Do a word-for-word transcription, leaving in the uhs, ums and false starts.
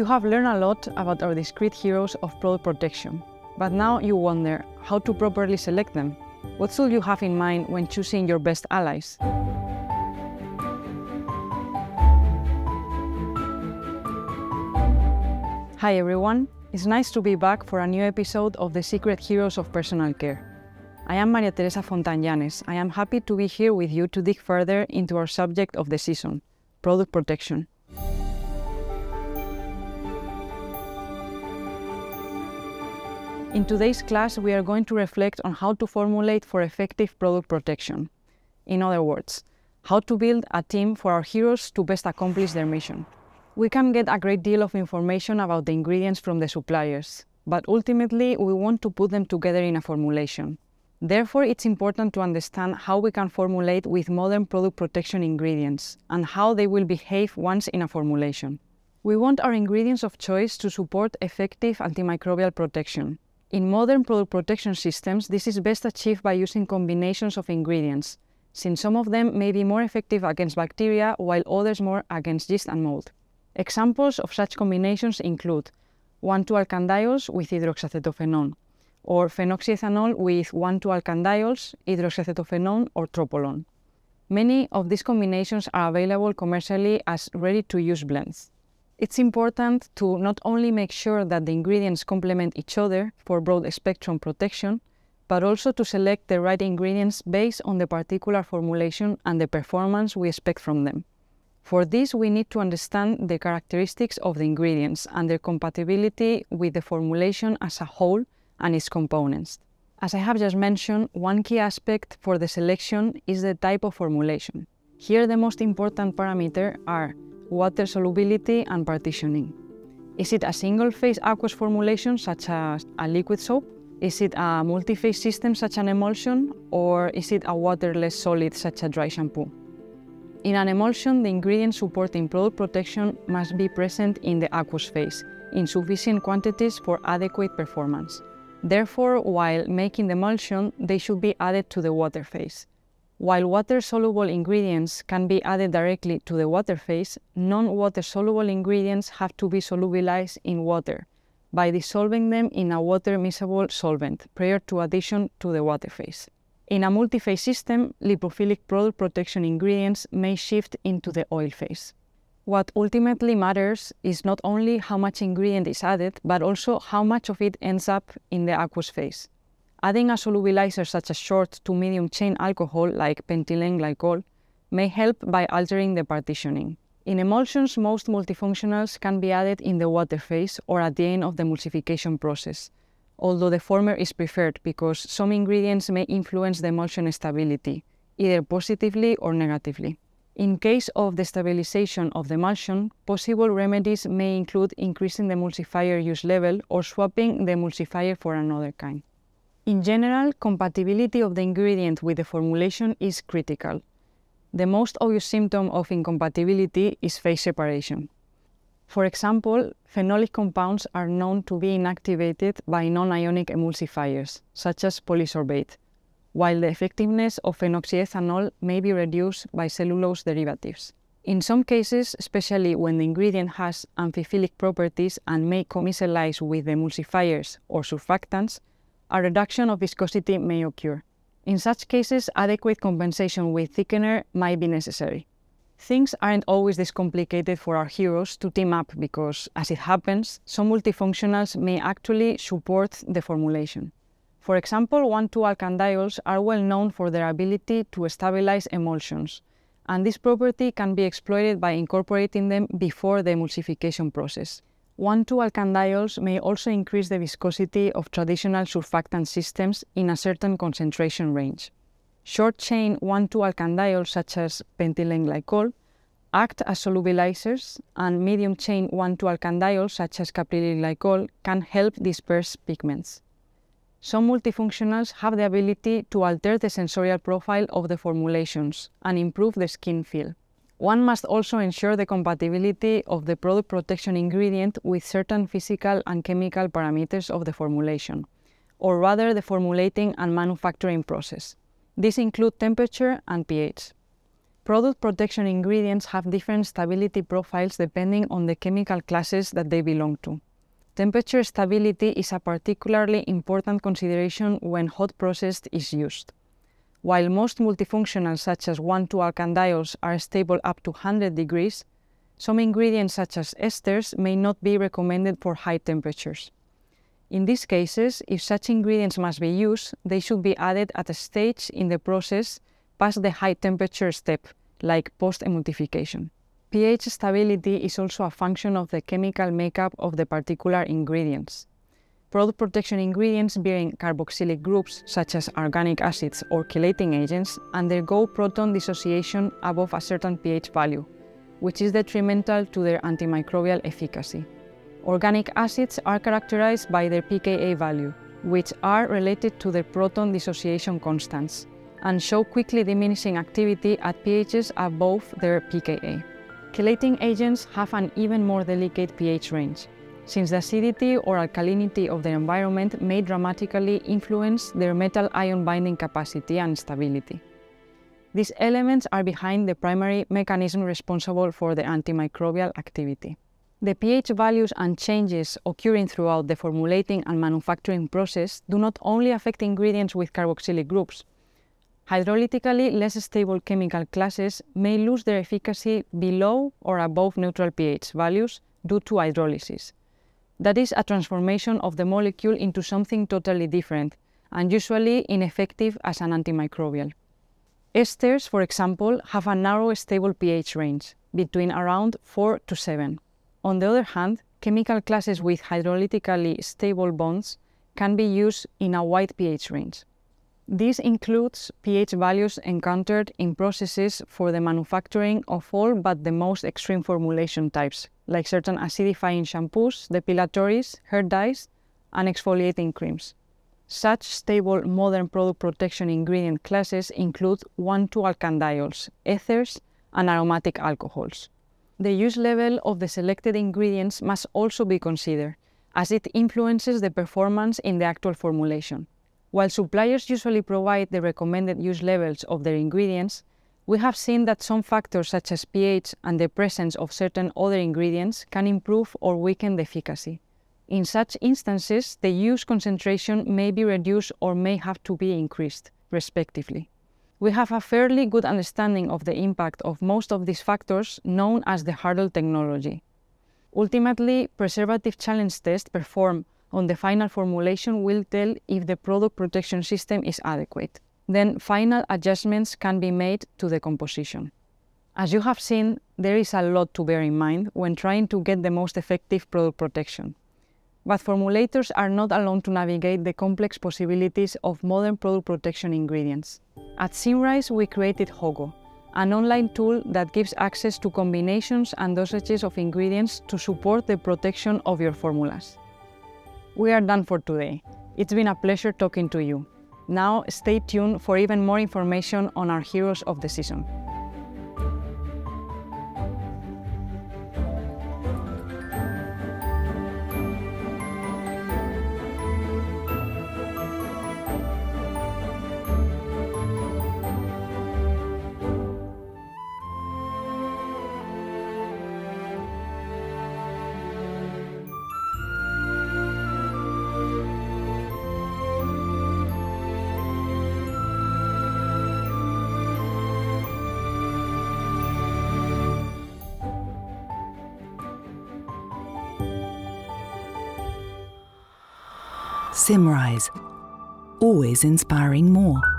You have learned a lot about our discrete heroes of product protection, but now you wonder how to properly select them. What should you have in mind when choosing your best allies? Hi everyone, it's nice to be back for a new episode of the Secret Heroes of Personal Care. I am María Teresa Fontán Yanes. I am happy to be here with you to dig further into our subject of the season, product protection. In today's class, we are going to reflect on how to formulate for effective product protection. In other words, how to build a team for our heroes to best accomplish their mission. We can get a great deal of information about the ingredients from the suppliers, but ultimately we want to put them together in a formulation. Therefore, it's important to understand how we can formulate with modern product protection ingredients and how they will behave once in a formulation. We want our ingredients of choice to support effective antimicrobial protection. In modern product protection systems, this is best achieved by using combinations of ingredients, since some of them may be more effective against bacteria, while others more against yeast and mold. Examples of such combinations include one two alkanediols with hydroxyacetophenone, or phenoxyethanol with one two alkanediols, hydroxyacetophenone, or tropolone. Many of these combinations are available commercially as ready-to-use blends. It's important to not only make sure that the ingredients complement each other for broad-spectrum protection, but also to select the right ingredients based on the particular formulation and the performance we expect from them. For this, we need to understand the characteristics of the ingredients and their compatibility with the formulation as a whole and its components. As I have just mentioned, one key aspect for the selection is the type of formulation. Here, the most important parameters are water solubility and partitioning. Is it a single-phase aqueous formulation, such as a liquid soap? Is it a multi-phase system, such as an emulsion? Or is it a waterless solid, such as dry shampoo? In an emulsion, the ingredients supporting product protection must be present in the aqueous phase, in sufficient quantities for adequate performance. Therefore, while making the emulsion, they should be added to the water phase. While water-soluble ingredients can be added directly to the water phase, non-water-soluble ingredients have to be solubilized in water by dissolving them in a water-miscible solvent prior to addition to the water phase. In a multi-phase system, lipophilic product protection ingredients may shift into the oil phase. What ultimately matters is not only how much ingredient is added, but also how much of it ends up in the aqueous phase. Adding a solubilizer such as short to medium chain alcohol like pentylene glycol may help by altering the partitioning. In emulsions, most multifunctionals can be added in the water phase or at the end of the emulsification process, although the former is preferred because some ingredients may influence the emulsion stability, either positively or negatively. In case of destabilization of the emulsion, possible remedies may include increasing the emulsifier use level or swapping the emulsifier for another kind. In general, compatibility of the ingredient with the formulation is critical. The most obvious symptom of incompatibility is phase separation. For example, phenolic compounds are known to be inactivated by non-ionic emulsifiers, such as polysorbate, while the effectiveness of phenoxyethanol may be reduced by cellulose derivatives. In some cases, especially when the ingredient has amphiphilic properties and may comicalize with emulsifiers or surfactants, a reduction of viscosity may occur. In such cases, adequate compensation with thickener might be necessary. Things aren't always this complicated for our heroes to team up because, as it happens, some multifunctionals may actually support the formulation. For example, one two alkanediols are well known for their ability to stabilize emulsions, and this property can be exploited by incorporating them before the emulsification process. one two alkanediols may also increase the viscosity of traditional surfactant systems in a certain concentration range. Short-chain one two alkanediols, such as pentylene glycol, act as solubilizers, and medium-chain one two alkanediols, such as caprylyl glycol, can help disperse pigments. Some multifunctionals have the ability to alter the sensorial profile of the formulations and improve the skin feel. One must also ensure the compatibility of the product protection ingredient with certain physical and chemical parameters of the formulation, or rather the formulating and manufacturing process. These include temperature and pH. Product protection ingredients have different stability profiles depending on the chemical classes that they belong to. Temperature stability is a particularly important consideration when hot processed is used. While most multifunctionals such as one two alkanediols are stable up to one hundred degrees, some ingredients such as esters may not be recommended for high temperatures. In these cases, if such ingredients must be used, they should be added at a stage in the process past the high temperature step, like post-emulsification. pH stability is also a function of the chemical makeup of the particular ingredients. Product protection ingredients bearing carboxylic groups, such as organic acids or chelating agents, undergo proton dissociation above a certain pH value, which is detrimental to their antimicrobial efficacy. Organic acids are characterized by their pKa value, which are related to their proton dissociation constants, and show quickly diminishing activity at pHs above their pKa. Chelating agents have an even more delicate pH range, since the acidity or alkalinity of their environment may dramatically influence their metal ion binding capacity and stability. These elements are behind the primary mechanism responsible for the antimicrobial activity. The pH values and changes occurring throughout the formulating and manufacturing process do not only affect ingredients with carboxylic groups. Hydrolytically less stable chemical classes may lose their efficacy below or above neutral pH values due to hydrolysis. That is a transformation of the molecule into something totally different and usually ineffective as an antimicrobial. Esters, for example, have a narrow stable pH range, between around four to seven. On the other hand, chemical classes with hydrolytically stable bonds can be used in a wide pH range. This includes pH values encountered in processes for the manufacturing of all but the most extreme formulation types, like certain acidifying shampoos, depilatories, hair dyes, and exfoliating creams. Such stable modern product protection ingredient classes include one two alkanediols, ethers, and aromatic alcohols. The use level of the selected ingredients must also be considered, as it influences the performance in the actual formulation. While suppliers usually provide the recommended use levels of their ingredients, we have seen that some factors such as pH and the presence of certain other ingredients can improve or weaken the efficacy. In such instances, the use concentration may be reduced or may have to be increased, respectively. We have a fairly good understanding of the impact of most of these factors, known as the hurdle technology. Ultimately, preservative challenge tests performed on the final formulation will tell if the product protection system is adequate. Then final adjustments can be made to the composition. As you have seen, there is a lot to bear in mind when trying to get the most effective product protection. But formulators are not alone to navigate the complex possibilities of modern product protection ingredients. At Symrise, we created Hogo, an online tool that gives access to combinations and dosages of ingredients to support the protection of your formulas. We are done for today. It's been a pleasure talking to you. Now stay tuned for even more information on our heroes of the season. Symrise, always inspiring more.